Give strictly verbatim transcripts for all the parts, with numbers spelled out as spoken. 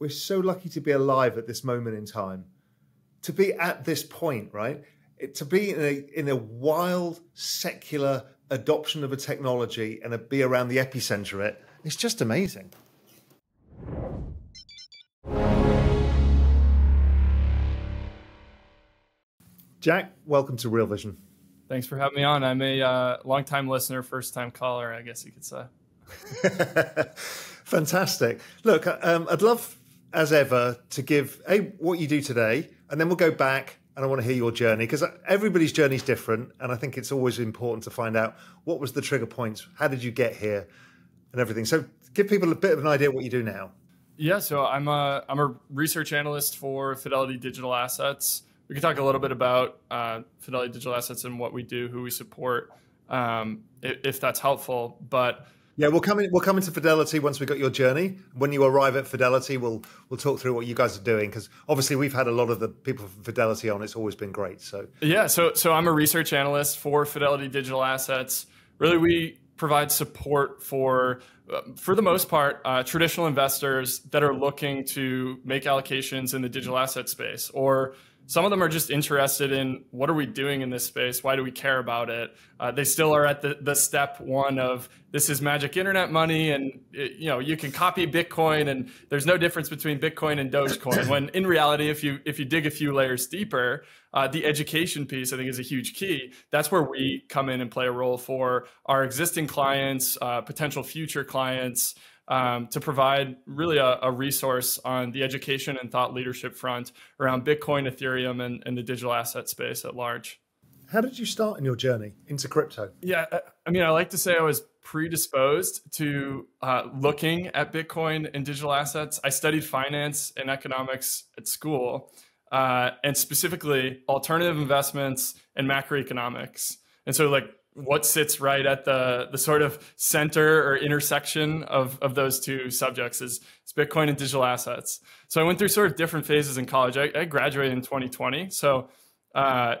We're so lucky to be alive at this moment in time, to be at this point, right? It, to be in a, in a wild, secular adoption of a technology and a, be around the epicenter of it, it's just amazing. Jack, welcome to Real Vision. Thanks for having me on. I'm a uh, long-time listener, first-time caller, I guess you could say. Fantastic. Look, um, I'd love, as ever, to give a, what you do today, and then we'll go back, and I want to hear your journey, because everybody's journey is different, and I think it's always important to find out what was the trigger points, how did you get here, and everything. So give people a bit of an idea of what you do now. Yeah, so I'm a, I'm a research analyst for Fidelity Digital Assets. We can talk a little bit about uh, Fidelity Digital Assets and what we do, who we support, um, if, if that's helpful. But yeah, we'll come in, we'll come into Fidelity once we got your journey. When you arrive at Fidelity, we'll we'll talk through what you guys are doing, because obviously we've had a lot of the people from Fidelity on. It's always been great. So yeah, so so I'm a research analyst for Fidelity Digital Assets. Really, we provide support for uh, for the most part uh, traditional investors that are looking to make allocations in the digital asset space, or some of them are just interested in what are we doing in this space? Why do we care about it? Uh, they still are at the, the step one of this is magic internet money, and it, you know, you can copy Bitcoin and there's no difference between Bitcoin and Dogecoin. When in reality, if you if you dig a few layers deeper, uh, the education piece I think is a huge key. That's where we come in and play a role for our existing clients, uh, potential future clients, Um, to provide really a, a resource on the education and thought leadership front around Bitcoin, Ethereum, and, and the digital asset space at large. How did you start in your journey into crypto? Yeah, I mean, I like to say I was predisposed to uh, looking at Bitcoin and digital assets. I studied finance and economics at school, uh, and specifically alternative investments and macroeconomics. And so like, what sits right at the the sort of center or intersection of, of those two subjects is, is Bitcoin and digital assets. So I went through sort of different phases in college. I, I graduated in twenty twenty. So uh,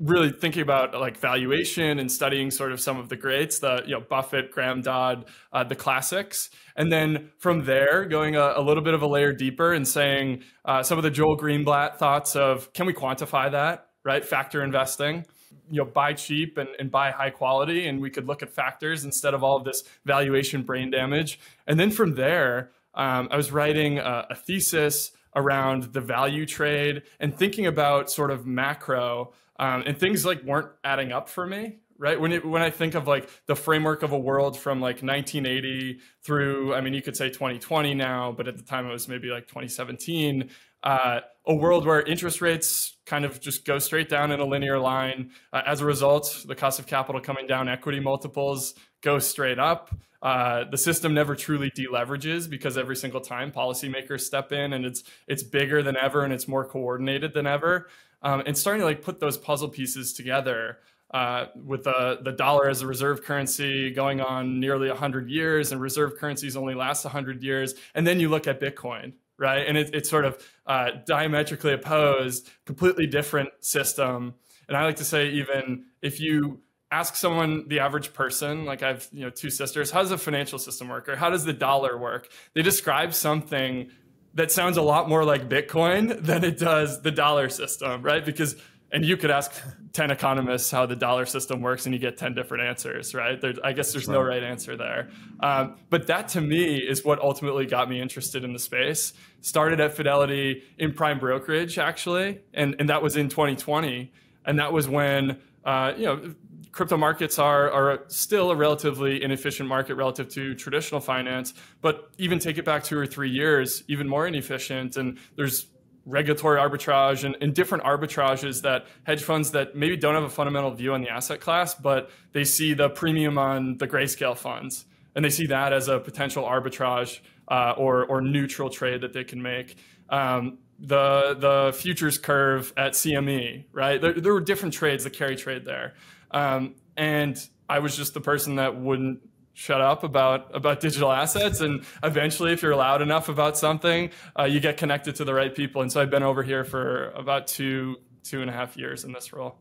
really thinking about like valuation and studying sort of some of the greats, the you know Buffett, Graham, Dodd, uh, the classics. And then from there, going a, a little bit of a layer deeper and saying uh, some of the Joel Greenblatt thoughts of, can we quantify that, right? Factor investing. You know, buy cheap and, and buy high quality, and we could look at factors instead of all of this valuation brain damage. And then from there, um, I was writing a, a thesis around the value trade and thinking about sort of macro, um, and things like weren't adding up for me, right? When it, when I think of like the framework of a world from like nineteen eighty through, I mean, you could say twenty twenty now, but at the time it was maybe like twenty seventeen, uh, a world where interest rates kind of just go straight down in a linear line. Uh, as a result, the cost of capital coming down, equity multiples go straight up. Uh, the system never truly deleverages because every single time policymakers step in, and it's it's bigger than ever and it's more coordinated than ever. Um, and starting to like put those puzzle pieces together uh, with the, the dollar as a reserve currency going on nearly one hundred years, and reserve currencies only last one hundred years. And then you look at Bitcoin. Right. And it, it's sort of uh, diametrically opposed, completely different system. And I like to say, even if you ask someone, the average person, like I've, you know, two sisters, how does the financial system work, or how does the dollar work? They describe something that sounds a lot more like Bitcoin than it does the dollar system. Right. Because and you could ask ten economists how the dollar system works and you get ten different answers, right? There, I guess there's no right answer there. Um, but that to me is what ultimately got me interested in the space. Started at Fidelity in prime brokerage actually. And, and that was in twenty twenty. And that was when, uh, you know, crypto markets are, are still a relatively inefficient market relative to traditional finance, but even take it back two or three years, even more inefficient. And there's regulatory arbitrage and, and different arbitrages that hedge funds that maybe don't have a fundamental view on the asset class, but they see the premium on the Grayscale funds. And they see that as a potential arbitrage uh, or, or neutral trade that they can make. Um, the, the futures curve at C M E, right? There, there were different trades, the carry trade there. Um, and I was just the person that wouldn't shut up about about digital assets, and eventually if you're loud enough about something uh, you get connected to the right people. And so I've been over here for about two two and a half years in this role.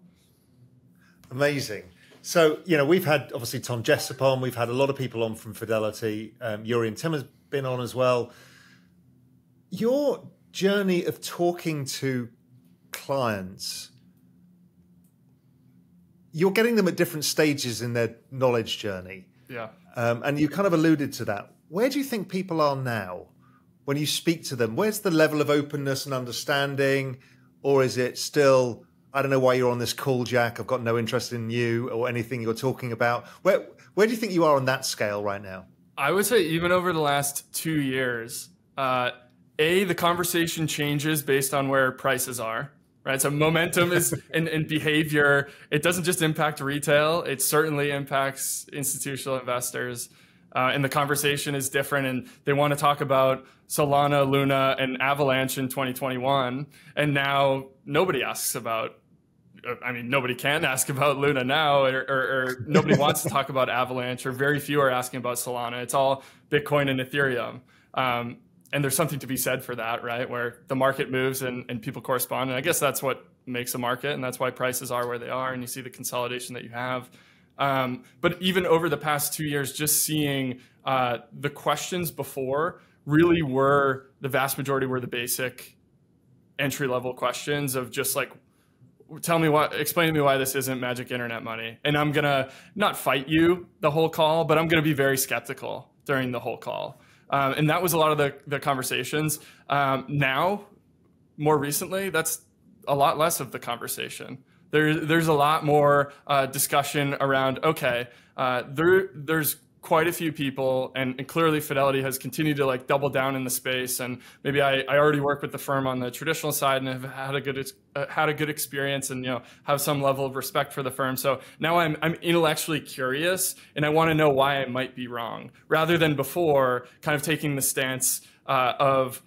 Amazing. So you know, we've had obviously Tom Jessup on, we've had a lot of people on from Fidelity, um Yuri and Tim has been on as well. your journey of talking to clients, you're getting them at different stages in their knowledge journey. Yeah. Um, and you kind of alluded to that. Where do you think people are now when you speak to them? Where's the level of openness and understanding? Or is it still, I don't know why you're on this call, Jack, I've got no interest in you or anything you're talking about? Where, where do you think you are on that scale right now? I would say even over the last two years, uh, A, the conversation changes based on where prices are, right? So momentum is and, and behavior. It doesn't just impact retail. It certainly impacts institutional investors. Uh, and the conversation is different, and they want to talk about Solana, Luna, and Avalanche in twenty twenty-one. And now nobody asks about, I mean, nobody can ask about Luna now, or, or, or nobody wants to talk about Avalanche, or very few are asking about Solana. It's all Bitcoin and Ethereum. Um, and there's something to be said for that, right? Where the market moves and, and people correspond. And I guess that's what makes a market, and that's why prices are where they are. And you see the consolidation that you have. Um, but even over the past two years, just seeing uh, the questions before really were, the vast majority were the basic entry-level questions of just like, tell me what, explain to me why this isn't magic internet money. And I'm going to not fight you the whole call, but I'm going to be very skeptical during the whole call. Um, and that was a lot of the, the conversations. Um, now, more recently, that's a lot less of the conversation. There, there's a lot more uh, discussion around, okay, uh, there, there's quite a few people, and, and clearly Fidelity has continued to like double down in the space. And maybe I, I already work with the firm on the traditional side and have had a good, uh, had a good experience, and, you know, have some level of respect for the firm. So now I'm, I'm intellectually curious, and I want to know why I might be wrong, rather than before kind of taking the stance uh, of,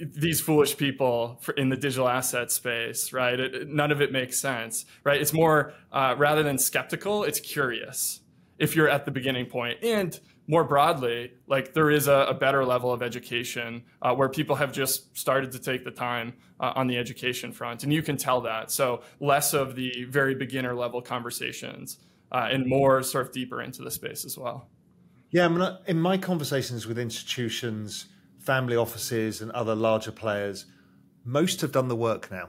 these foolish people for in the digital asset space, right? It, it, none of it makes sense, right? It's more, uh, rather than skeptical, it's curious if you're at the beginning point. And more broadly, like there is a, a better level of education uh, where people have just started to take the time uh, on the education front. And you can tell that. So less of the very beginner level conversations uh, and more sort of deeper into the space as well. Yeah, I mean, in my conversations with institutions, family offices and other larger players, most have done the work now.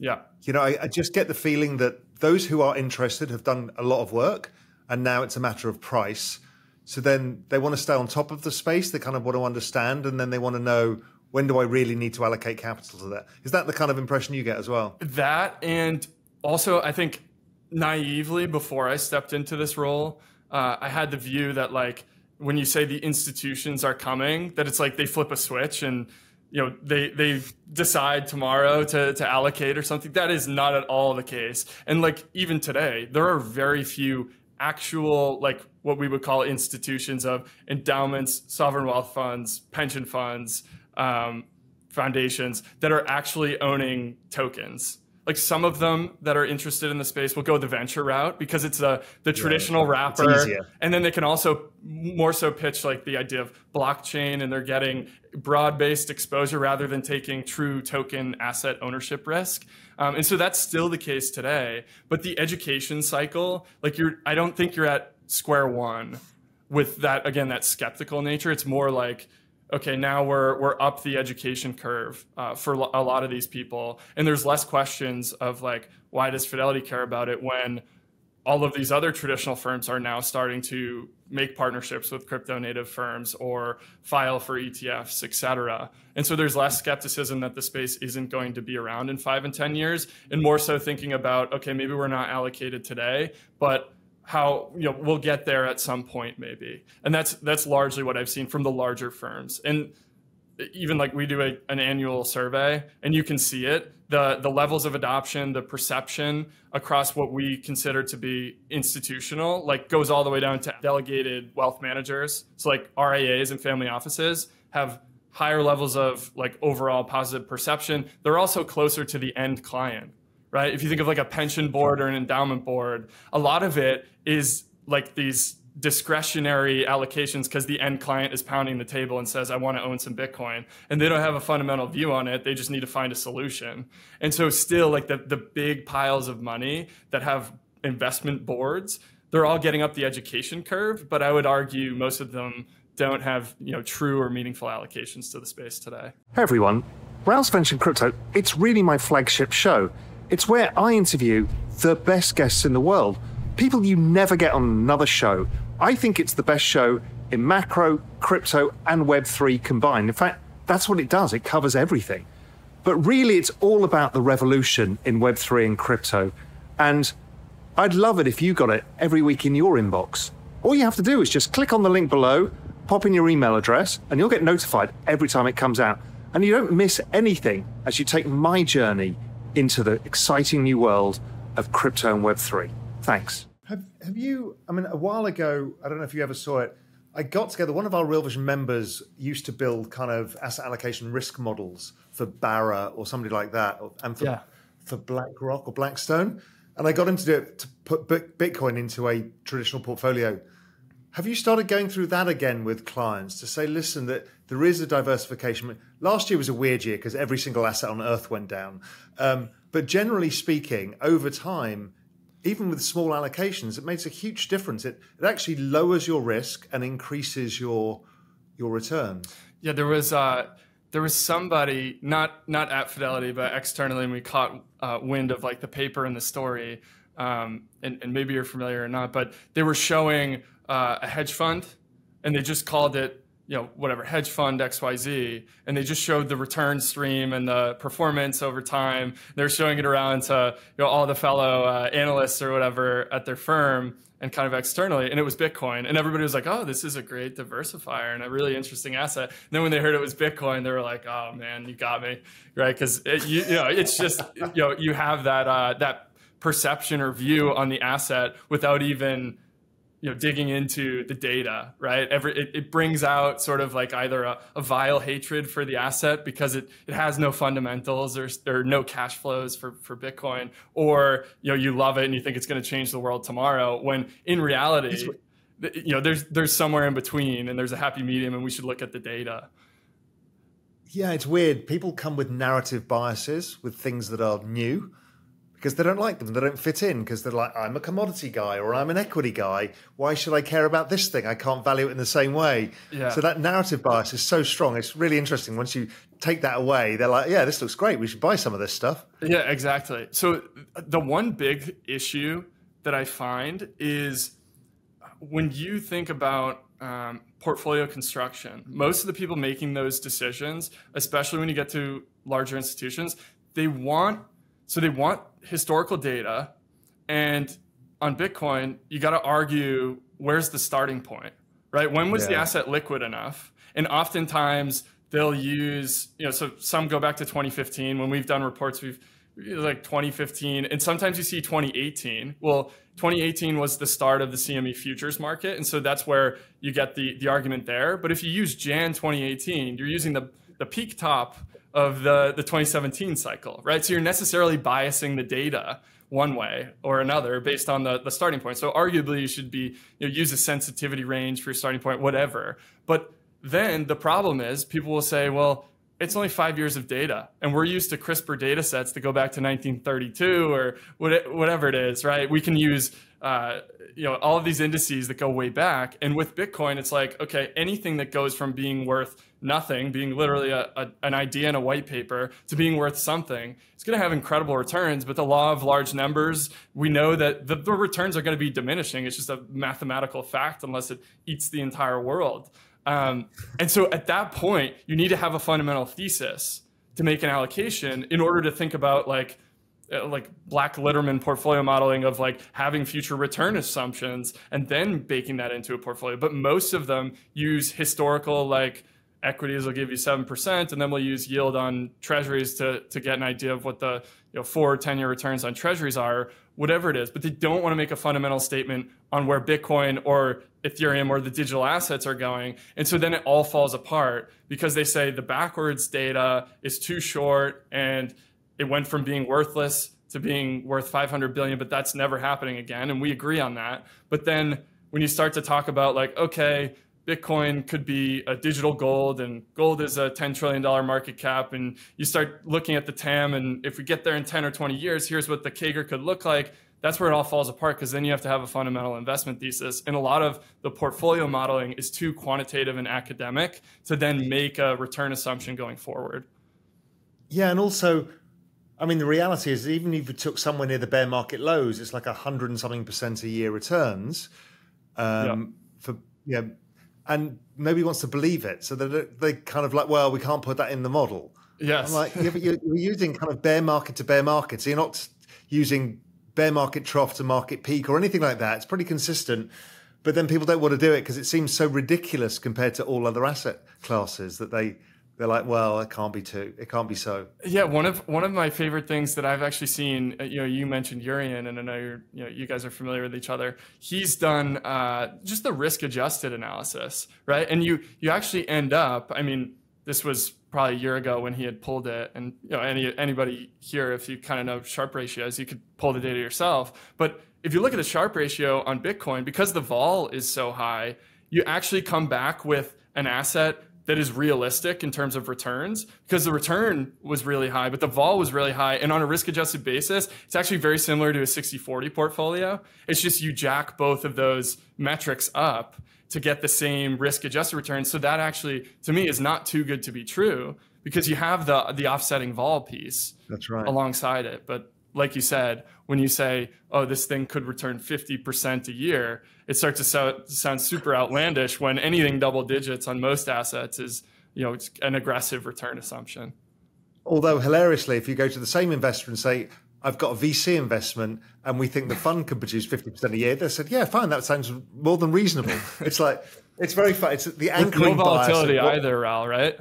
Yeah. You know, I, I just get the feeling that those who are interested have done a lot of work, and now it's a matter of price. So then they want to stay on top of the space. They kind of want to understand, and then they want to know, when do I really need to allocate capital to that? Is that the kind of impression you get as well? That, and also I think naively before I stepped into this role, uh, I had the view that like, when you say the institutions are coming, that it's like they flip a switch and, you know, they they decide tomorrow to, to allocate or something. That is not at all the case. And like even today, there are very few actual, like what we would call institutions of endowments, sovereign wealth funds, pension funds, um, foundations that are actually owning tokens. Like some of them that are interested in the space will go the venture route because it's a, the traditional yeah, wrapper. And then they can also more so pitch like the idea of blockchain, and they're getting broad-based exposure rather than taking true token asset ownership risk. Um, and so that's still the case today. But the education cycle, like you're, I don't think you're at square one with that, again, that skeptical nature. It's more like, okay, now we're we're up the education curve uh, for a lot of these people, and there's less questions of like, why does Fidelity care about it when all of these other traditional firms are now starting to make partnerships with crypto native firms or file for E T Fs, et cetera. And so there's less skepticism that the space isn't going to be around in five and ten years, and more so thinking about, okay, maybe we're not allocated today, but how, you know, we'll get there at some point maybe. And that's that's largely what I've seen from the larger firms. And even like we do a, an annual survey, and you can see it, the the levels of adoption, the perception across what we consider to be institutional, like goes all the way down to delegated wealth managers. So like R I As and family offices have higher levels of like overall positive perception. They're also closer to the end client, right? If you think of like a pension board or an endowment board, a lot of it is like these discretionary allocations because the end client is pounding the table and says, I want to own some Bitcoin. And they don't have a fundamental view on it. They just need to find a solution. And so still like the, the big piles of money that have investment boards, they're all getting up the education curve, but I would argue most of them don't have, you know, true or meaningful allocations to the space today. Hey everyone, Raoul's Venture in Crypto, it's really my flagship show. It's where I interview the best guests in the world, people you never get on another show. I think it's the best show in macro, crypto, and Web three combined. In fact, that's what it does, it covers everything. But really, it's all about the revolution in Web three and crypto. And I'd love it if you got it every week in your inbox. All you have to do is just click on the link below, pop in your email address, and you'll get notified every time it comes out. And you don't miss anything as you take my journey into the exciting new world of crypto and Web three. Thanks. Have, have you, I mean, a while ago, I don't know if you ever saw it, I got together, one of our Real Vision members used to build kind of asset allocation risk models for Barra or somebody like that, and for, yeah. for BlackRock or Blackstone. And I got him to do it, to put Bitcoin into a traditional portfolio. Have you started going through that again with clients to say, listen, that there is a diversification? Last year was a weird year because every single asset on earth went down. Um, but generally speaking, over time, even with small allocations, it makes a huge difference. It, it actually lowers your risk and increases your your returns. Yeah, there was uh, there was somebody not not at Fidelity but externally, and we caught uh, wind of like the paper and the story, um, and, and maybe you're familiar or not, but they were showing uh, a hedge fund, and they just called it, you know, whatever, hedge fund X Y Z, and they just showed the return stream and the performance over time. They're showing it around to, you know, all the fellow uh, analysts or whatever at their firm and kind of externally, and it was Bitcoin. And everybody was like, oh, this is a great diversifier and a really interesting asset. And then when they heard it was Bitcoin, they were like, oh man, you got me, right? Because, you, you know, it's just, you know, you have that, uh, that perception or view on the asset without even, you know, digging into the data, right? Every, it, it brings out sort of like either a, a vile hatred for the asset because it, it has no fundamentals or, or no cash flows for, for Bitcoin, or, you know, you love it and you think it's going to change the world tomorrow, when in reality, you know, there's, there's somewhere in between and there's a happy medium, and we should look at the data. Yeah, it's weird. People come with narrative biases with things that are new, because they don't like them, they don't fit in, because they're like, I'm a commodity guy or I'm an equity guy. Why should I care about this thing? I can't value it in the same way. Yeah. So that narrative bias is so strong. It's really interesting. Once you take that away, they're like, yeah, this looks great. We should buy some of this stuff. Yeah, exactly. So the one big issue that I find is when you think about um, portfolio construction, most of the people making those decisions, especially when you get to larger institutions, they want So they want historical data, and on Bitcoin, you got to argue, where's the starting point, right? When was yeah. the asset liquid enough? And oftentimes they'll use, you know, so some go back to twenty fifteen. When we've done reports, we've like twenty fifteen, and sometimes you see twenty eighteen. Well, twenty eighteen was the start of the C M E futures market. And so that's where you get the, the argument there. But if you use January twenty eighteen, you're using the, the peak top of the, the twenty seventeen cycle, right? So you're necessarily biasing the data one way or another based on the, the starting point. So arguably you should be, you know, use a sensitivity range for your starting point, whatever. But then the problem is people will say, well, it's only five years of data, and we're used to CRISPR data sets that go back to nineteen thirty-two or whatever it is, right? We can use uh, you know, all of these indices that go way back. And with Bitcoin, it's like, okay, anything that goes from being worth nothing, being literally a, a, an idea in a white paper, to being worth something, it's going to have incredible returns. But the law of large numbers, we know that the, the returns are going to be diminishing. It's just a mathematical fact unless it eats the entire world. Um, and so at that point, you need to have a fundamental thesis to make an allocation in order to think about like, like Black-Litterman portfolio modeling of like having future return assumptions and then baking that into a portfolio. But most of them use historical, like, equities will give you seven percent, and then we'll use yield on treasuries to, to get an idea of what the, you know, four or ten year returns on treasuries are, whatever it is. But they don't want to make a fundamental statement on where Bitcoin or Ethereum or the digital assets are going. And so then it all falls apart because they say the backwards data is too short and it went from being worthless to being worth five hundred billion, but that's never happening again. And we agree on that. But then when you start to talk about like, okay, Bitcoin could be a digital gold, and gold is a ten trillion dollar market cap. And you start looking at the T A M, and if we get there in ten or twenty years, here's what the C A G R could look like. that's where it all falls apart, because then you have to have a fundamental investment thesis. And a lot of the portfolio modeling is too quantitative and academic to then make a return assumption going forward. Yeah, and also, I mean, the reality is even if you took somewhere near the bear market lows, it's like a hundred and something percent a year returns um, yeah. for, yeah, and nobody wants to believe it. So they they kind of like, well, we can't put that in the model. Yes. I'm like, yeah, but you're, you're using kind of bear market to bear market. So you're not using bear market trough to market peak or anything like that. It's pretty consistent. But then people don't want to do it because it seems so ridiculous compared to all other asset classes that they... They're like, well, it can't be too, it can't be so. Yeah, one of one of my favorite things that I've actually seen, you know, you mentioned Urian, and I know you're, you know, you guys are familiar with each other. He's done uh, just the risk-adjusted analysis, right? And you you actually end up, I mean, this was probably a year ago when he had pulled it, and you know, any anybody here, if you kind of know Sharpe ratios, you could pull the data yourself. But if you look at the Sharpe ratio on Bitcoin, because the vol is so high, you actually come back with an asset that is realistic in terms of returns, because the return was really high, but the vol was really high. And on a risk-adjusted basis, it's actually very similar to a sixty forty portfolio. It's just you jack both of those metrics up to get the same risk-adjusted return. So that actually, to me, is not too good to be true, because you have the, the offsetting vol piece That's right. alongside it. But like you said, when you say, oh, this thing could return fifty percent a year, it starts to sound, sound super outlandish when anything double digits on most assets is, you know, it's an aggressive return assumption. Although hilariously, if you go to the same investor and say, I've got a V C investment and we think the fund could produce fifty percent a year, they said, yeah, fine, that sounds more than reasonable. It's like, it's very fun. It's the anchoring bias. No volatility bias what, either, Raoul, right?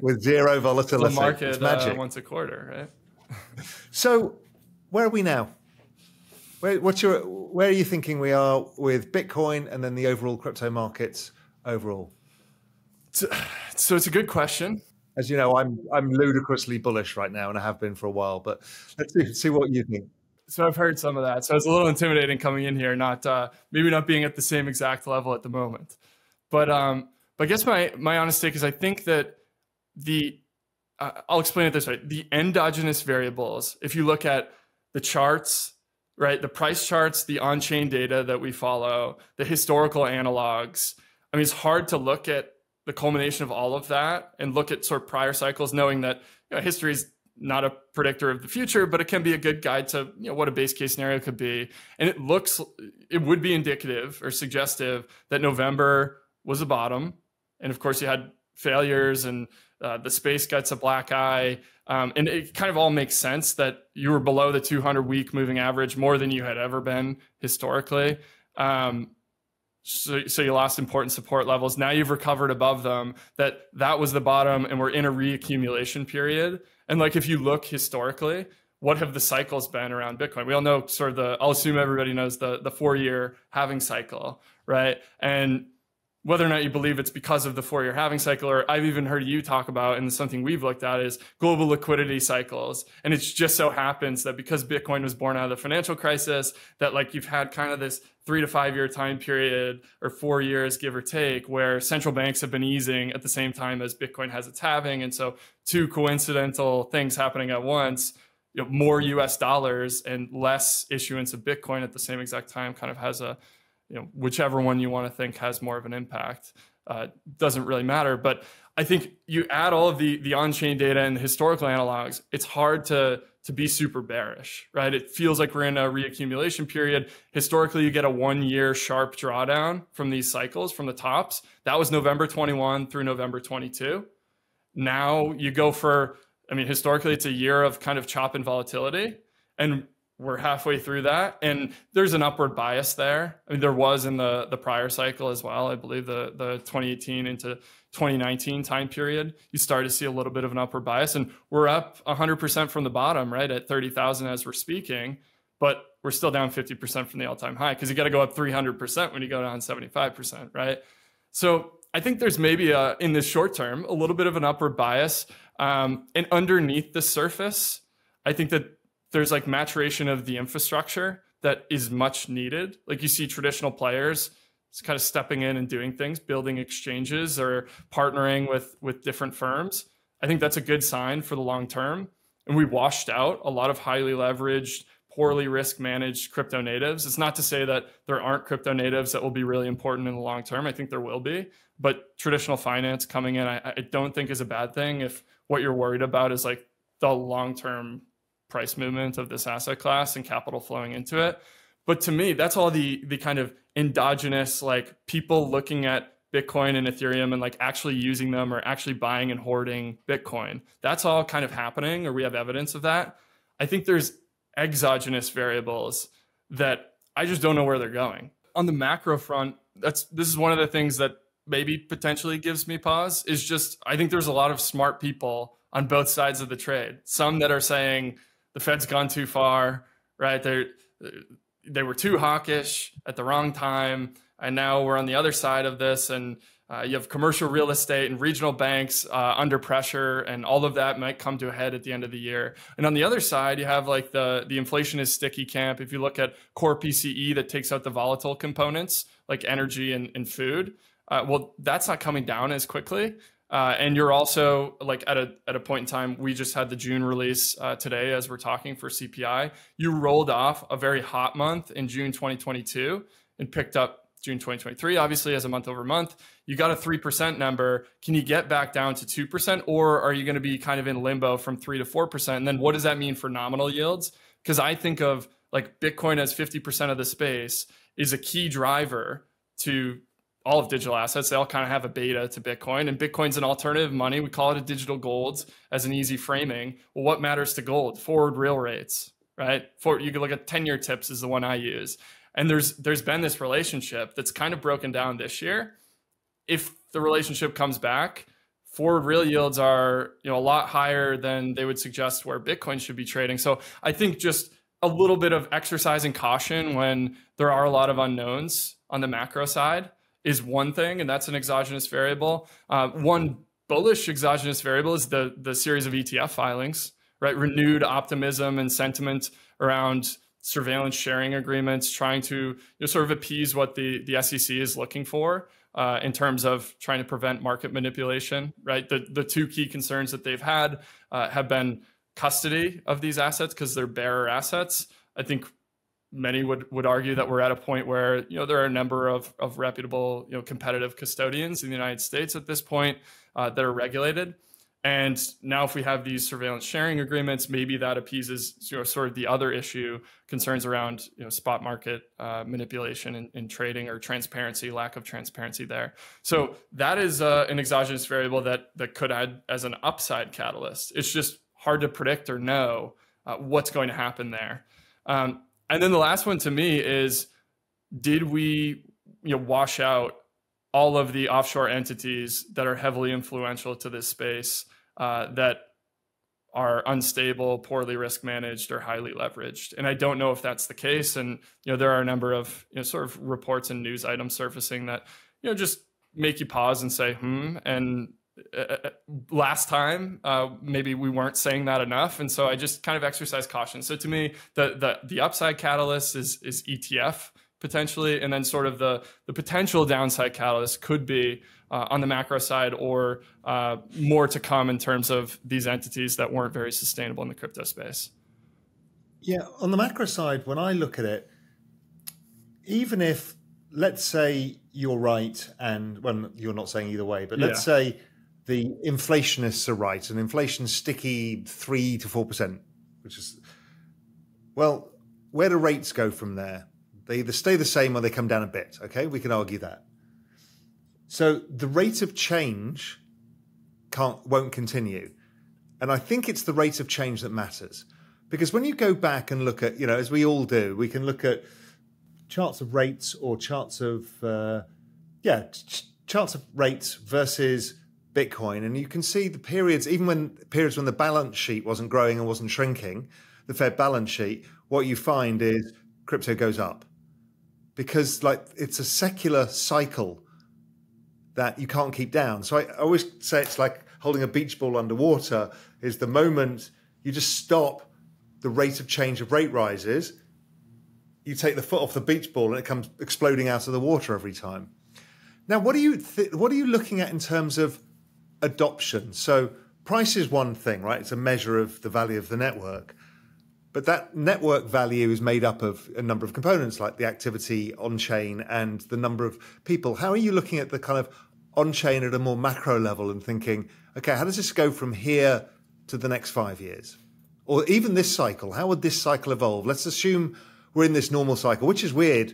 With zero volatility. The market it's magic. Uh, once a quarter, right? So... Where are we now? Where, what's your, where are you thinking we are with Bitcoin and then the overall crypto markets overall? So, so it's a good question. As you know, I'm, I'm ludicrously bullish right now, and I have been for a while, but let's see, see what you think. So I've heard some of that. So it's a little intimidating coming in here, not uh, maybe not being at the same exact level at the moment. But, um, but I guess my, my honest take is I think that the, uh, I'll explain it this way. The endogenous variables, if you look at the charts, right? The price charts, the on-chain data that we follow, the historical analogs. I mean, it's hard to look at the culmination of all of that and look at sort of prior cycles, knowing that you know, history is not a predictor of the future, but it can be a good guide to you know, what a base case scenario could be. And it looks, it would be indicative or suggestive that November was a bottom. And of course you had failures and uh, the space gets a black eye. Um, and it kind of all makes sense that you were below the two hundred week moving average more than you had ever been historically. Um, so, so you lost important support levels. Now you've recovered above them. That that was the bottom, and we're in a reaccumulation period. And like if you look historically, what have the cycles been around Bitcoin? We all know sort of the, I'll assume everybody knows the, the four-year halving cycle, right? And whether or not you believe it's because of the four-year halving cycle, or I've even heard you talk about, and something we've looked at is global liquidity cycles. And it just so happens that because Bitcoin was born out of the financial crisis, that like you've had kind of this three to five-year time period, or four years, give or take, where central banks have been easing at the same time as Bitcoin has its halving. And so two coincidental things happening at once, you know, more U S dollars and less issuance of Bitcoin at the same exact time kind of has a, you know, whichever one you want to think has more of an impact, uh, doesn't really matter. But I think you add all of the, the on-chain data and the historical analogs, it's hard to, to be super bearish, right? It feels like we're in a reaccumulation period. Historically, you get a one-year sharp drawdown from these cycles, from the tops. That was November twenty-one through November twenty-two. Now you go for, I mean, historically, it's a year of kind of chop and volatility. And we're halfway through that, and there's an upward bias there. I mean, there was in the, the prior cycle as well. I believe the, the twenty eighteen into twenty nineteen time period, you start to see a little bit of an upward bias, and we're up one hundred percent from the bottom, right, at thirty thousand as we're speaking, but we're still down fifty percent from the all-time high, because you got to go up three hundred percent when you go down seventy-five percent, right? So I think there's maybe, a, in the short term, a little bit of an upward bias, um, and underneath the surface, I think that there's like maturation of the infrastructure that is much needed. Like you see traditional players kind of stepping in and doing things, building exchanges or partnering with, with different firms. I think that's a good sign for the long term. And we washed out a lot of highly leveraged poorly risk managed crypto natives. It's not to say that there aren't crypto natives that will be really important in the long term. I think there will be, but traditional finance coming in, I, I don't think is a bad thing if what you're worried about is like the long-term price movement of this asset class and capital flowing into it. But to me, that's all the the kind of endogenous, like people looking at Bitcoin and Ethereum and like actually using them or actually buying and hoarding Bitcoin. That's all kind of happening, or we have evidence of that. I think there's exogenous variables that I just don't know where they're going. On the macro front, that's this is one of the things that maybe potentially gives me pause, is just I think there's a lot of smart people on both sides of the trade. Some that are saying the Fed's gone too far, right? They're, they were too hawkish at the wrong time, and now we're on the other side of this, and uh, you have commercial real estate and regional banks uh, under pressure, and all of that might come to a head at the end of the year. And on the other side, you have like the, the inflation is sticky camp. If you look at core P C E that takes out the volatile components like energy and, and food, uh, well, that's not coming down as quickly. Uh, and you're also like at a, at a point in time, we just had the June release uh, today as we're talking for C P I. You rolled off a very hot month in June twenty twenty-two and picked up June twenty twenty-three, obviously as a month over month. You got a three percent number. Can you get back down to two percent, or are you going to be kind of in limbo from three to four percent? And then what does that mean for nominal yields? Because I think of like Bitcoin as fifty percent of the space is a key driver to all of digital assets. They all kind of have a beta to Bitcoin, and Bitcoin's an alternative money. We call it a digital gold as an easy framing. Well, what matters to gold? Forward real rates, right? For, you can look at ten year tips is the one I use. And there's, there's been this relationship that's kind of broken down this year. If the relationship comes back, forward real yields are, you know, a lot higher than they would suggest where Bitcoin should be trading. So I think just a little bit of exercising caution when there are a lot of unknowns on the macro side is one thing, and that's an exogenous variable. Uh, one bullish exogenous variable is the, the series of E T F filings, right? Renewed optimism and sentiment around surveillance sharing agreements, trying to you know, sort of appease what the, the S E C is looking for uh, in terms of trying to prevent market manipulation, right? The, the two key concerns that they've had uh, have been custody of these assets because they're bearer assets. I think many would, would argue that we're at a point where, you know, there are a number of, of reputable, you know, competitive custodians in the United States at this point uh, that are regulated. And now if we have these surveillance sharing agreements, maybe that appeases, you know, sort of the other issue, concerns around, you know, spot market uh, manipulation in, in trading, or transparency, lack of transparency there. So that is uh, an exogenous variable that, that could add as an upside catalyst. It's just hard to predict or know uh, what's going to happen there. Um, And then the last one to me is, did we you know, wash out all of the offshore entities that are heavily influential to this space uh, that are unstable, poorly risk managed, or highly leveraged? And I don't know if that's the case. And you know, there are a number of you know, sort of reports and news items surfacing that you know, just make you pause and say, hmm. And uh, last time, uh, maybe we weren't saying that enough. And so I just kind of exercise caution. So to me, the, the, the upside catalyst is, is E T F potentially. And then sort of the, the potential downside catalyst could be uh, on the macro side, or uh, more to come in terms of these entities that weren't very sustainable in the crypto space. Yeah. On the macro side, when I look at it, even if, let's say you're right, and well, you're not saying either way, but let's yeah. say the inflationists are right, and inflation's sticky three to four percent, which is, well, where do rates go from there? They either stay the same or they come down a bit. Okay, we can argue that. So the rate of change can't won't continue, and I think it's the rate of change that matters, because when you go back and look at, you know, as we all do, we can look at charts of rates or charts of uh, yeah ch charts of rates versus Bitcoin, and you can see the periods, even when periods when the balance sheet wasn't growing and wasn't shrinking, the Fed balance sheet, what you find is crypto goes up, because like it's a secular cycle that you can't keep down. So I always say it's like holding a beach ball underwater. Is the moment you just stop the rate of change of rate rises, you take the foot off the beach ball and it comes exploding out of the water every time. Now, what are you what are you looking at in terms of adoption? So price is one thing, right? It's a measure of the value of the network. But that network value is made up of a number of components, like the activity on-chain and the number of people. How are you looking at the kind of on-chain at a more macro level and thinking, okay, how does this go from here to the next five years? Or even this cycle, how would this cycle evolve? Let's assume we're in this normal cycle, which is weird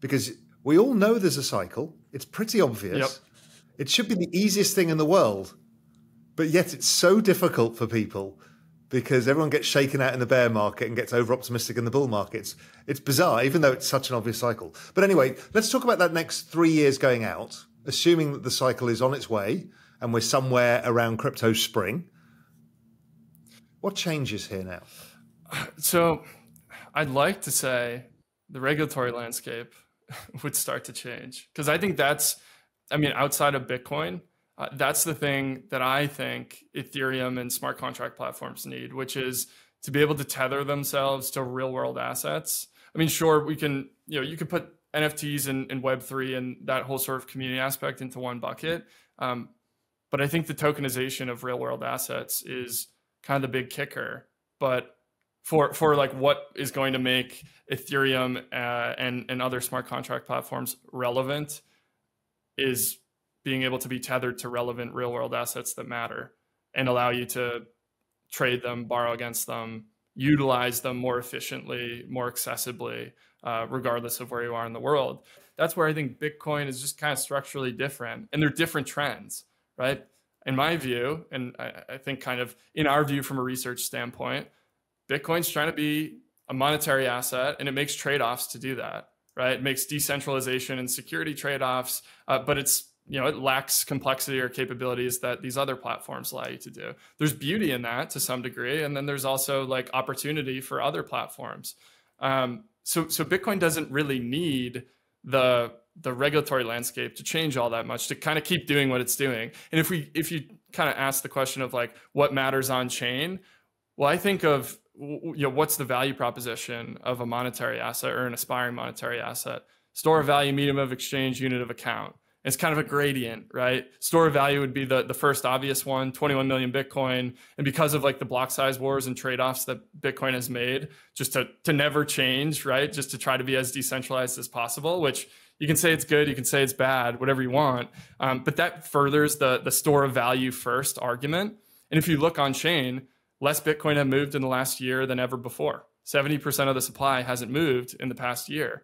because we all know there's a cycle. It's pretty obvious. Yep. It should be the easiest thing in the world, but yet it's so difficult for people because everyone gets shaken out in the bear market and gets over-optimistic in the bull markets. It's bizarre, even though it's such an obvious cycle. But anyway, let's talk about that next three years going out, assuming that the cycle is on its way and we're somewhere around crypto spring. What changes here now? So I'd like to say the regulatory landscape would start to change, because I think that's, I mean, outside of Bitcoin, Uh, that's the thing that I think Ethereum and smart contract platforms need, which is to be able to tether themselves to real world assets. I mean, sure, we can, you know, you can put N F Ts and, and Web three and that whole sort of community aspect into one bucket. Um, but I think the tokenization of real world assets is kind of the big kicker. But for, for like what is going to make Ethereum uh, and, and other smart contract platforms relevant is being able to be tethered to relevant real world assets that matter and allow you to trade them, borrow against them, utilize them more efficiently, more accessibly, uh, regardless of where you are in the world. That's where I think Bitcoin is just kind of structurally different, and they're different trends, right? In my view, and I, I think kind of in our view from a research standpoint, Bitcoin's trying to be a monetary asset, and it makes trade-offs to do that, right? It makes decentralization and security trade-offs, uh, but it's, you know, it lacks complexity or capabilities that these other platforms allow you to do. There's beauty in that to some degree. And then there's also like opportunity for other platforms. Um, so, so Bitcoin doesn't really need the, the regulatory landscape to change all that much to kind of keep doing what it's doing. And if we, if you kind of ask the question of like, what matters on chain? Well, I think of, you know, what's the value proposition of a monetary asset or an aspiring monetary asset? Store of value, medium of exchange, unit of account. It's kind of a gradient, right? Store of value would be the, the first obvious one, twenty-one million Bitcoin. And because of like the block size wars and trade-offs that Bitcoin has made just to, to never change, right? Just to try to be as decentralized as possible, which you can say it's good, you can say it's bad, whatever you want. Um, but that furthers the, the store of value first argument. And if you look on chain, less Bitcoin have moved in the last year than ever before. seventy percent of the supply hasn't moved in the past year.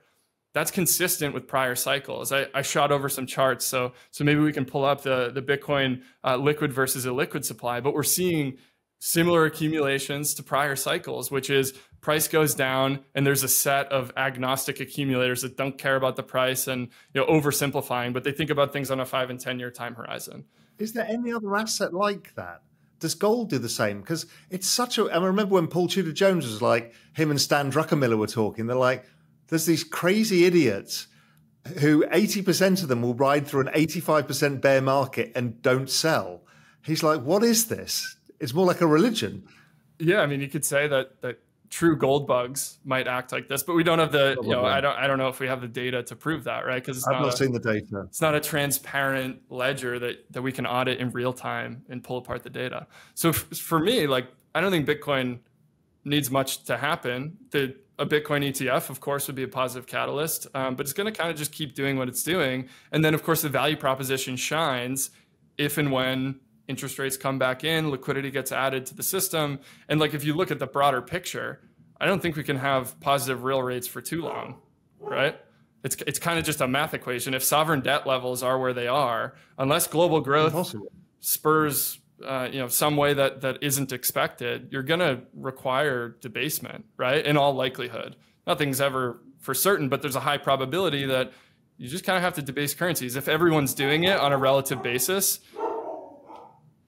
That's consistent with prior cycles. I, I shot over some charts, so so maybe we can pull up the, the Bitcoin uh, liquid versus illiquid supply, but we're seeing similar accumulations to prior cycles, which is price goes down and there's a set of agnostic accumulators that don't care about the price and, you know, oversimplifying, but they think about things on a five and ten year time horizon. Is there any other asset like that? Does gold do the same? Because it's such a, I remember when Paul Tudor Jones was like, him and Stan Druckermiller were talking, they're like, there's these crazy idiots who eighty percent of them will ride through an eighty-five percent bear market and don't sell. He's like, what is this? It's more like a religion. Yeah, I mean, you could say that that true gold bugs might act like this, but we don't have the, Probably. you know, I don't, I don't know if we have the data to prove that, right? Because I've not, not a, seen the data. It's not a transparent ledger that that we can audit in real time and pull apart the data. So for me, like, I don't think Bitcoin needs much to happen. The A Bitcoin E T F, of course, would be a positive catalyst, um, but it's going to kind of just keep doing what it's doing. And then, of course, the value proposition shines if and when interest rates come back in, liquidity gets added to the system. And like, if you look at the broader picture, I don't think we can have positive real rates for too long, right? It's, it's kind of just a math equation. If sovereign debt levels are where they are, unless global growth Impossible. spurs Uh, you know, some way that that isn't expected, you're going to require debasement, right? In all likelihood, nothing's ever for certain, but there's a high probability that you just kind of have to debase currencies. If everyone's doing it on a relative basis,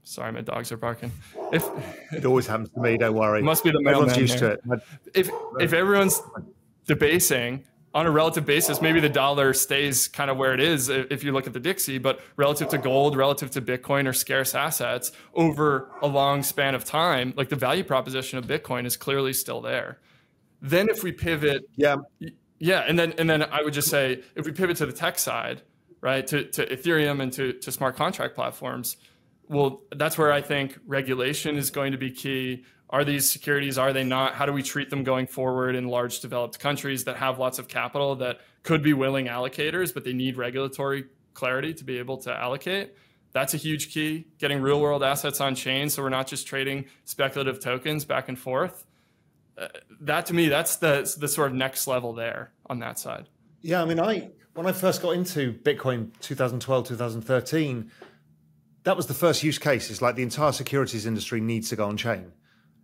sorry, my dogs are barking. If it always happens to me, don't worry. Must be the mailman. Everyone's used to it. If if everyone's debasing on a relative basis, maybe the dollar stays kind of where it is if you look at the Dixie, but relative to gold, relative to Bitcoin or scarce assets over a long span of time, like the value proposition of Bitcoin is clearly still there. Then if we pivot, yeah, yeah, and then and then I would just say if we pivot to the tech side, right, to, to Ethereum and to, to smart contract platforms, well, that's where I think regulation is going to be key. Are these securities, are they not? How do we treat them going forward in large developed countries that have lots of capital that could be willing allocators, but they need regulatory clarity to be able to allocate? That's a huge key, getting real world assets on chain so we're not just trading speculative tokens back and forth. Uh, that to me, that's the, the sort of next level there on that side. Yeah, I mean, I when I first got into Bitcoin two thousand twelve, two thousand thirteen, that was the first use case. It's like the entire securities industry needs to go on chain.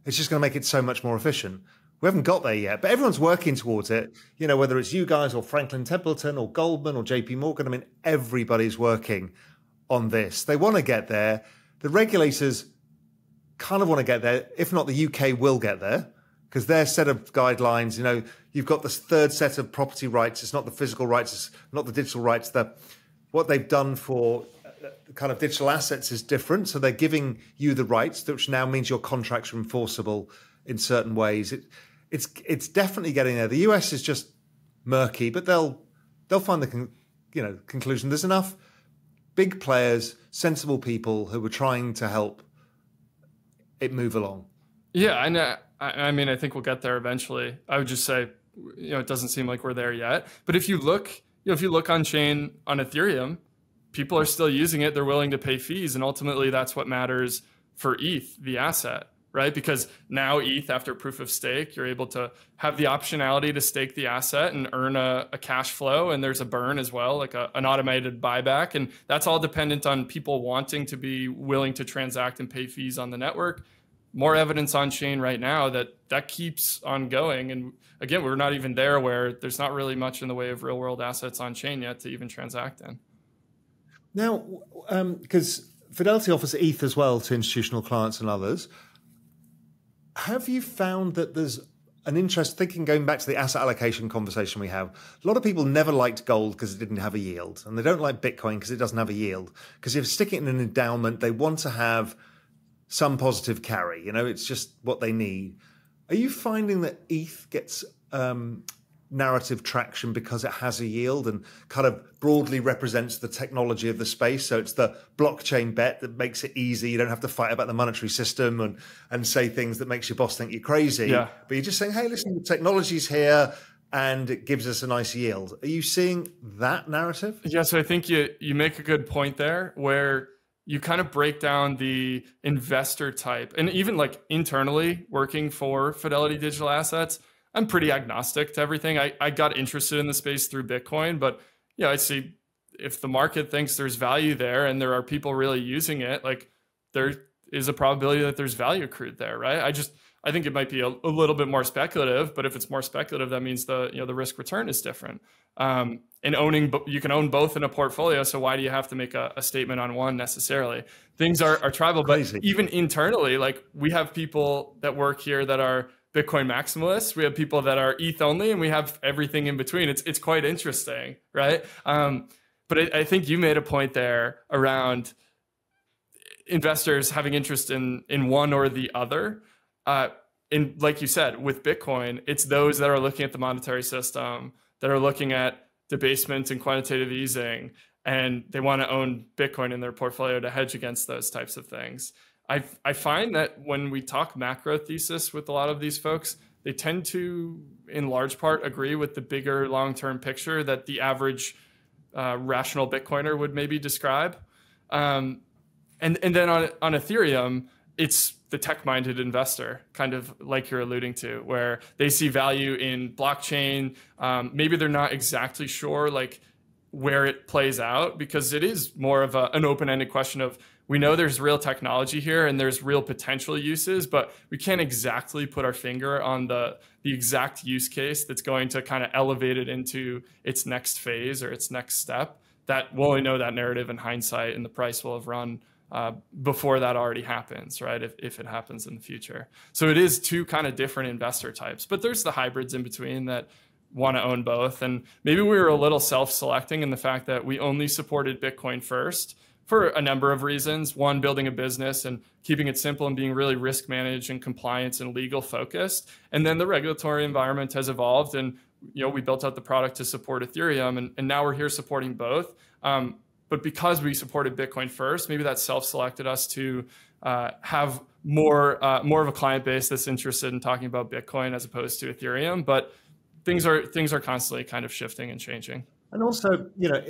It's just going to make it so much more efficient. We haven't got there yet, but everyone's working towards it. You know, whether it's you guys or Franklin Templeton or Goldman or J P Morgan, I mean, everybody's working on this. They want to get there. The regulators kind of want to get there. If not, the U K will get there because their set of guidelines, you know, you've got this third set of property rights. It's not the physical rights, it's not the digital rights. The, what they've done for kind of digital assets is different. So they're giving you the rights, which now means your contracts are enforceable in certain ways. It, it's it's definitely getting there. The U S is just murky, but they'll they'll find the con, you know conclusion. There's enough big players, sensible people who are trying to help it move along. Yeah, and I, I mean, I think we'll get there eventually. I would just say, you know, it doesn't seem like we're there yet. But if you look, you know, if you look on chain on Ethereum, people are still using it. They're willing to pay fees, and ultimately, that's what matters for E T H, the asset. Right? Because now E T H, after proof of stake, you're able to have the optionality to stake the asset and earn a, a cash flow. And there's a burn as well, like a, an automated buyback. And that's all dependent on people wanting to be willing to transact and pay fees on the network. More evidence on chain right now that that keeps on going. And again, we're not even there where there's not really much in the way of real world assets on chain yet to even transact in. Now, because um, Fidelity offers E T H as well to institutional clients and others. Have you found that there's an interest, thinking going back to the asset allocation conversation we have, a lot of people never liked gold because it didn't have a yield, and they don't like Bitcoin because it doesn't have a yield. Because if you stick it in an endowment, they want to have some positive carry. You know, it's just what they need. Are you finding that E T H gets um, narrative traction because it has a yield and kind of broadly represents the technology of the space? So it's the blockchain bet that makes it easy. You don't have to fight about the monetary system and and say things that makes your boss think you're crazy. Yeah. But you're just saying, hey, listen, the technology's here and it gives us a nice yield. Are you seeing that narrative? Yeah, so I think you you make a good point there where you kind of break down the investor type. And even like internally working for Fidelity Digital Assets, I'm pretty agnostic to everything. I, I got interested in the space through Bitcoin, but yeah, I see if the market thinks there's value there and there are people really using it, like there is a probability that there's value accrued there, right? I just, I think it might be a, a little bit more speculative, but if it's more speculative, that means the, you know, the risk return is different. Um, and owning, you can own both in a portfolio. So why do you have to make a, a statement on one necessarily? Things are, are tribal, but Crazy. Even internally, like we have people that work here that are Bitcoin maximalists. We have people that are E T H only, and we have everything in between. It's it's quite interesting, right? Um, but I, I think you made a point there around investors having interest in in one or the other. Uh, and like you said, with Bitcoin, it's those that are looking at the monetary system, that are looking at debasement and quantitative easing, and they want to own Bitcoin in their portfolio to hedge against those types of things. I, I find that when we talk macro thesis with a lot of these folks, they tend to, in large part, agree with the bigger long-term picture that the average uh, rational Bitcoiner would maybe describe. Um, and, and then on, on Ethereum, it's the tech-minded investor, kind of like you're alluding to, where they see value in blockchain. Um, maybe they're not exactly sure like where it plays out, because it is more of a, an open-ended question of, we know there's real technology here and there's real potential uses, but we can't exactly put our finger on the, the exact use case that's going to kind of elevate it into its next phase or its next step. That we'll only know that narrative in hindsight, and the price will have run uh, before that already happens, right? If, if it happens in the future. So it is two kind of different investor types, but there's the hybrids in between that want to own both. And maybe we were a little self-selecting in the fact that we only supported Bitcoin first, for a number of reasons. One, building a business and keeping it simple and being really risk managed and compliance and legal focused. And then the regulatory environment has evolved, and you know we built out the product to support Ethereum, and, and now we're here supporting both. Um, But because we supported Bitcoin first, maybe that self-selected us to uh, have more uh, more of a client base that's interested in talking about Bitcoin as opposed to Ethereum. But things are things are constantly kind of shifting and changing. And also, you know,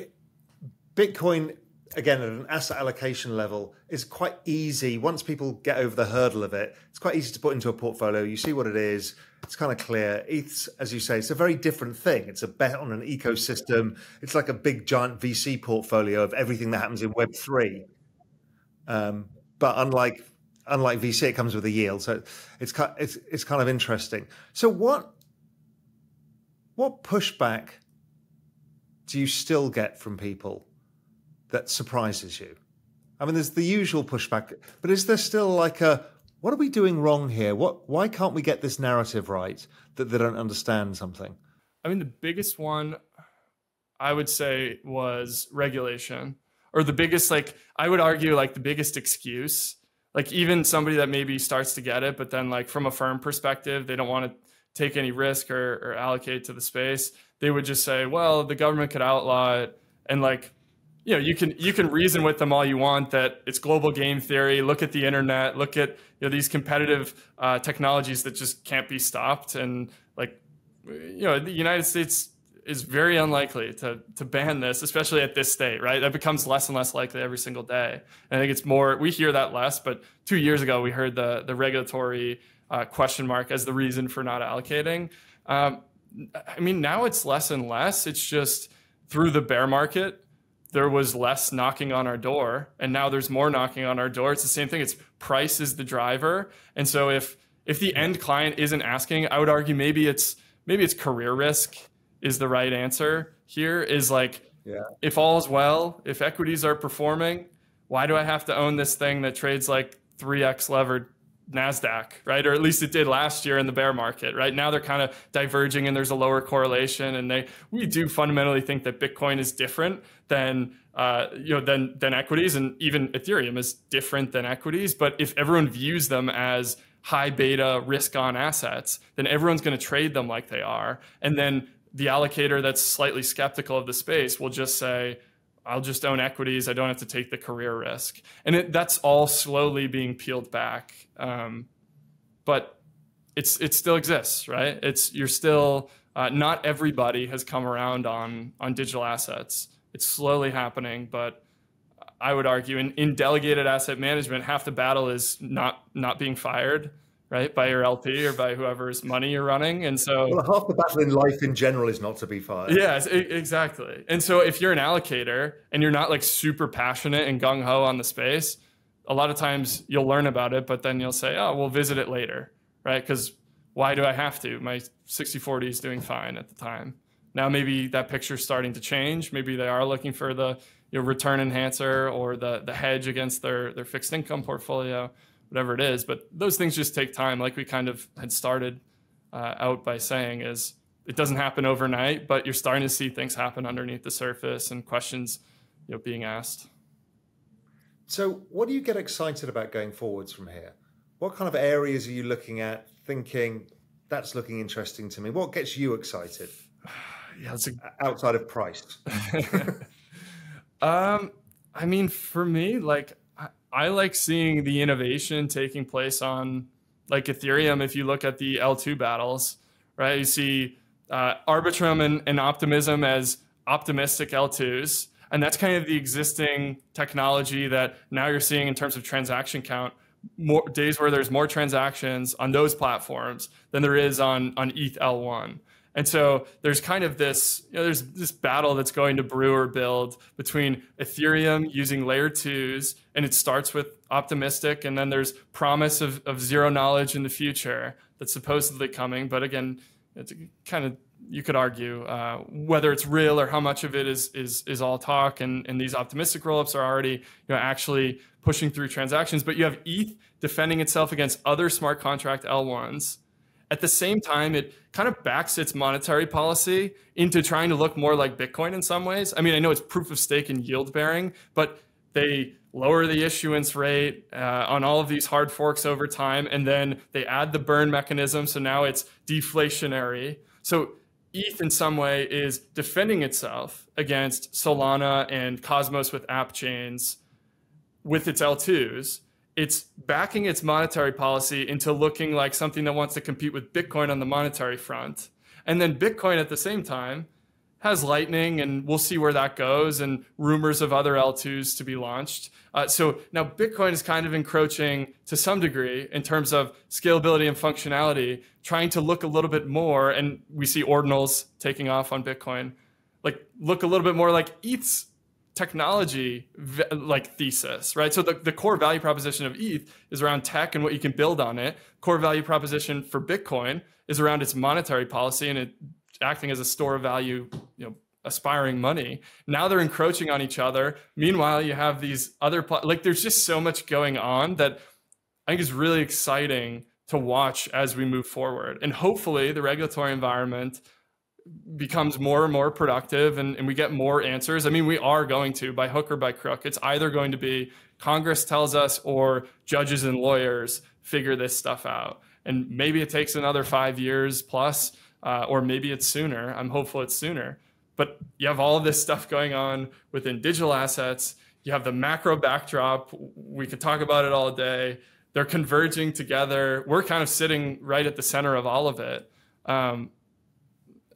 Bitcoin, again, at an asset allocation level, is quite easy. Once people get over the hurdle of it, it's quite easy to put into a portfolio. You see what it is. It's kind of clear. E T H, as you say, it's a very different thing. It's a bet on an ecosystem. It's like a big, giant V C portfolio of everything that happens in Web three. Um, but unlike unlike V C, it comes with a yield. So it's, it's, it's kind of interesting. So what, what pushback do you still get from people that surprises you? I mean, there's the usual pushback, but is there still like a, what are we doing wrong here? What, why can't we get this narrative right, that they don't understand something? I mean, the biggest one I would say was regulation, or the biggest, like, I would argue like the biggest excuse, like even somebody that maybe starts to get it, but then like from a firm perspective, they don't want to take any risk or, or allocate to the space. They would just say, well, the government could outlaw it. And like, you know, you can you can reason with them all you want that it's global game theory. Look at the internet. Look at, you know, these competitive uh, technologies that just can't be stopped. And like, you know, the United States is very unlikely to to ban this, especially at this state, right? That becomes less and less likely every single day. And I think it's more, we hear that less, but two years ago we heard the the regulatory uh, question mark as the reason for not allocating. Um, I mean, now it's less and less. It's just through the bear market, there was less knocking on our door, and now there's more knocking on our door. It's the same thing. It's price is the driver. And so if, if the end client isn't asking, I would argue maybe it's, maybe it's career risk is the right answer here, is like, yeah, if all's well, if equities are performing, why do I have to own this thing that trades like three X levered NASDAQ, right? Or at least it did last year in the bear market, right? Now they're kind of diverging and there's a lower correlation. And they, we do fundamentally think that Bitcoin is different than, uh, you know, than, than equities, and even Ethereum is different than equities. But if everyone views them as high beta risk on assets, then everyone's going to trade them like they are. And then the allocator that's slightly skeptical of the space will just say, I'll just own equities. I don't have to take the career risk. And it, that's all slowly being peeled back. Um, but it's, it still exists, right? It's, you're still, uh, not everybody has come around on, on digital assets. It's slowly happening, but I would argue in, in delegated asset management, half the battle is not, not being fired, right? By your L P or by whoever's money you're running. And so, well, half the battle in life in general is not to be fired. Yes, exactly. And so if you're an allocator and you're not like super passionate and gung ho on the space, a lot of times you'll learn about it, but then you'll say, oh, we'll visit it later, right? Because why do I have to? My sixty forty is doing fine at the time. Now, maybe that picture's starting to change. Maybe they are looking for the, you know, return enhancer or the, the hedge against their, their fixed income portfolio, whatever it is. But those things just take time. Like we kind of had started uh, out by saying, is it doesn't happen overnight, but you're starting to see things happen underneath the surface and questions, you know, being asked. So what do you get excited about going forwards from here? What kind of areas are you looking at thinking that's looking interesting to me? What gets you excited? Yeah, that's a... outside of price? um, I mean, for me, like, I like seeing the innovation taking place on like Ethereum. If you look at the L two battles, right, you see uh, Arbitrum and, and Optimism as optimistic L twos. And that's kind of the existing technology that now you're seeing in terms of transaction count, more days where there's more transactions on those platforms than there is on, on E T H L one. And so there's kind of this, you know, there's this battle that's going to brew or build between Ethereum using layer twos, and it starts with optimistic, and then there's promise of, of zero knowledge in the future that's supposedly coming. But again, it's kind of, you could argue uh, whether it's real or how much of it is is is all talk. And, and these optimistic rollups are already, you know, actually pushing through transactions. But you have E T H defending itself against other smart contract L ones. At the same time, it kind of backs its monetary policy into trying to look more like Bitcoin in some ways. I mean, I know it's proof of stake and yield bearing, but they lower the issuance rate uh, on all of these hard forks over time. And then they add the burn mechanism. So now it's deflationary. So E T H in some way is defending itself against Solana and Cosmos with app chains with its L twos. It's backing its monetary policy into looking like something that wants to compete with Bitcoin on the monetary front. And then Bitcoin at the same time has Lightning, and we'll see where that goes, and rumors of other L twos to be launched. Uh, so now Bitcoin is kind of encroaching to some degree in terms of scalability and functionality, trying to look a little bit more, and we see ordinals taking off on Bitcoin, like look a little bit more like E T H's technology like thesis, right? So the, the core value proposition of E T H is around tech and what you can build on it. Core value proposition for Bitcoin is around its monetary policy and it acting as a store of value, you know, aspiring money. Now they're encroaching on each other. Meanwhile, you have these other, like there's just so much going on that I think is really exciting to watch as we move forward. And hopefully the regulatory environment becomes more and more productive and, and we get more answers. I mean, we are going to, by hook or by crook, it's either going to be Congress tells us or judges and lawyers figure this stuff out. And maybe it takes another five years plus, Uh, or maybe it's sooner. I'm hopeful it's sooner. But you have all of this stuff going on within digital assets. You have the macro backdrop. We could talk about it all day. They're converging together. We're kind of sitting right at the center of all of it. Um,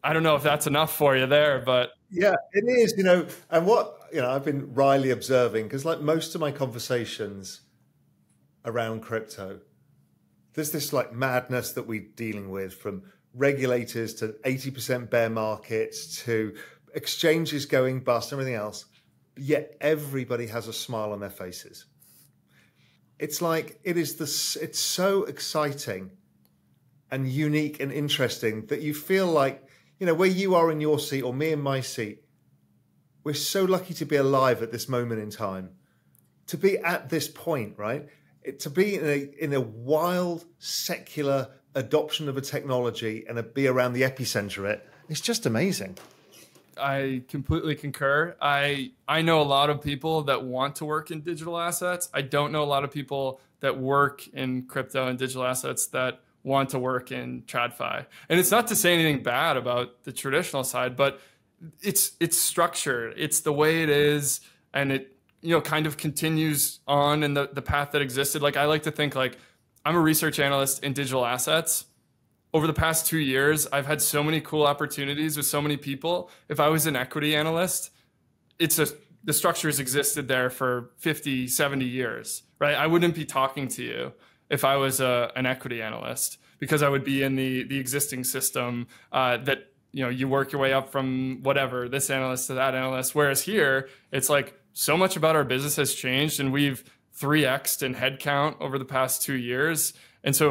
I don't know if that's enough for you there, but yeah, it is. You know, and what you know, I've been wryly observing because, like most of my conversations around crypto, there's this like madness that we're dealing with from regulators to eighty percent bear markets to exchanges going bust and everything else, yet everybody has a smile on their faces. It's like it is this, it's so exciting and unique and interesting that you feel like, you know, where you are in your seat or me in my seat, we're so lucky to be alive at this moment in time, to be at this point, right? It, to be in a, in a wild, secular adoption of a technology and a be around the epicenter of it. It's just amazing. I completely concur. I I know a lot of people that want to work in digital assets. I don't know a lot of people that work in crypto and digital assets that want to work in TradFi. And it's not to say anything bad about the traditional side, but it's it's structured. It's the way it is, and it, you know, kind of continues on in the, the path that existed. Like I like to think like I'm a research analyst in digital assets. Over the past two years, I've had so many cool opportunities with so many people. If I was an equity analyst, it's a, the structures existed there for fifty, seventy years, right? I wouldn't be talking to you if I was a, an equity analyst because I would be in the, the existing system uh, that, you know, you work your way up from whatever, this analyst to that analyst. Whereas here, it's like so much about our business has changed and we've three X'd in headcount over the past two years. And so,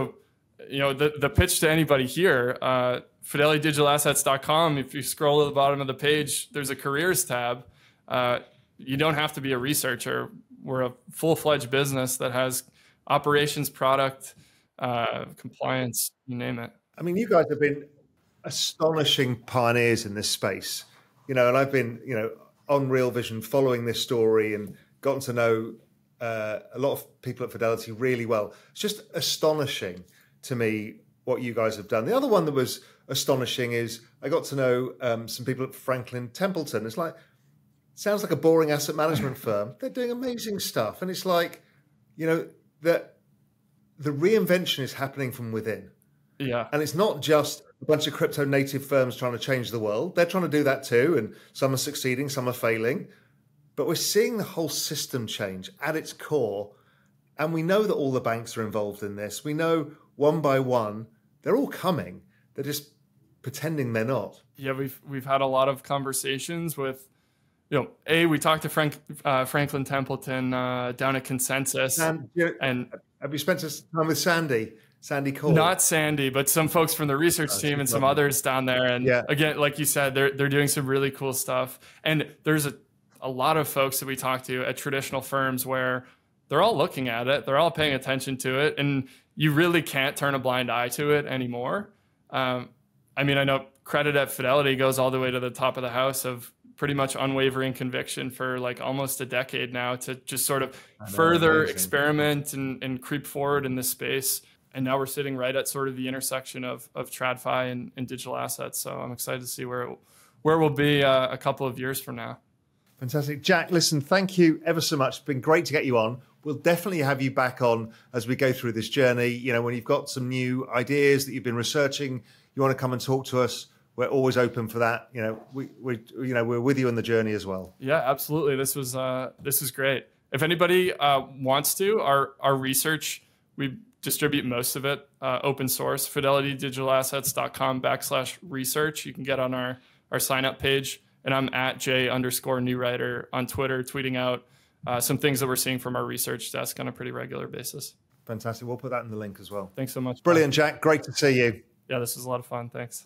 you know, the, the pitch to anybody here, uh, fidelity digital assets dot com, if you scroll to the bottom of the page, there's a careers tab. Uh, you don't have to be a researcher. We're a full-fledged business that has operations, product, uh, compliance, you name it. I mean, you guys have been astonishing pioneers in this space, you know, and I've been, you know, on Real Vision following this story and gotten to know Uh, a lot of people at Fidelity really well. It's just astonishing to me what you guys have done. The other one that was astonishing is I got to know um, some people at Franklin Templeton. It's like, sounds like a boring asset management firm. They're doing amazing stuff. And it's like, you know, that the reinvention is happening from within. Yeah. And it's not just a bunch of crypto native firms trying to change the world. They're trying to do that too. And some are succeeding, some are failing. But we're seeing the whole system change at its core. And we know that all the banks are involved in this. We know one by one, they're all coming. They're just pretending they're not. Yeah, we've, we've had a lot of conversations with, you know, A, we talked to Frank, uh, Franklin Templeton uh, down at ConsenSys. And, you know, and have you spent some time with Sandy? Sandy Cole? Not Sandy, but some folks from the research team and some others down there. And yeah, again, like you said, they're, they're doing some really cool stuff. And there's a a lot of folks that we talk to at traditional firms where they're all looking at it, they're all paying attention to it, and you really can't turn a blind eye to it anymore. Um, I mean, I know credit at Fidelity goes all the way to the top of the house of pretty much unwavering conviction for like almost a decade now to just sort of further amazing. experiment and, and creep forward in this space. and now we're sitting right at sort of the intersection of of TradFi and, and digital assets. So I'm excited to see where it, where we'll be uh, a couple of years from now. Fantastic. Jack, listen, thank you ever so much. It's been great to get you on. We'll definitely have you back on as we go through this journey. You know, when you've got some new ideas that you've been researching, you want to come and talk to us, we're always open for that. You know, we, we you know, we're with you on the journey as well. Yeah, absolutely. This was uh, this is great. If anybody uh, wants to, our our research, we distribute most of it uh, open source. Fidelity Digital Assets dot com backslash research. You can get on our our sign up page. And I'm at J underscore Neureuter on Twitter, tweeting out uh, some things that we're seeing from our research desk on a pretty regular basis. Fantastic. We'll put that in the link as well. Thanks so much. Brilliant, Jack. Great to see you. Yeah, this was a lot of fun. Thanks.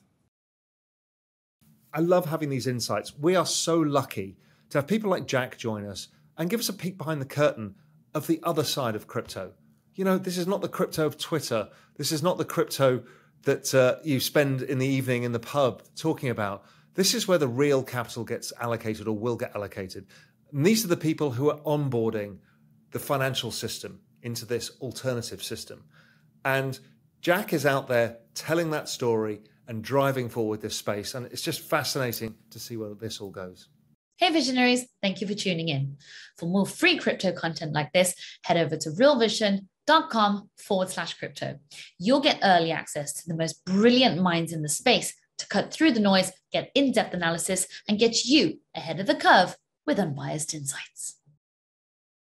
I love having these insights. We are so lucky to have people like Jack join us and give us a peek behind the curtain of the other side of crypto. You know, this is not the crypto of Twitter. This is not the crypto that uh, you spend in the evening in the pub talking about. This is where the real capital gets allocated or will get allocated. And these are the people who are onboarding the financial system into this alternative system. And Jack is out there telling that story and driving forward this space. And it's just fascinating to see where this all goes. Hey, visionaries, thank you for tuning in. For more free crypto content like this, head over to real vision dot com forward slash crypto. You'll get early access to the most brilliant minds in the space, to cut through the noise, get in-depth analysis, and get you ahead of the curve with unbiased insights.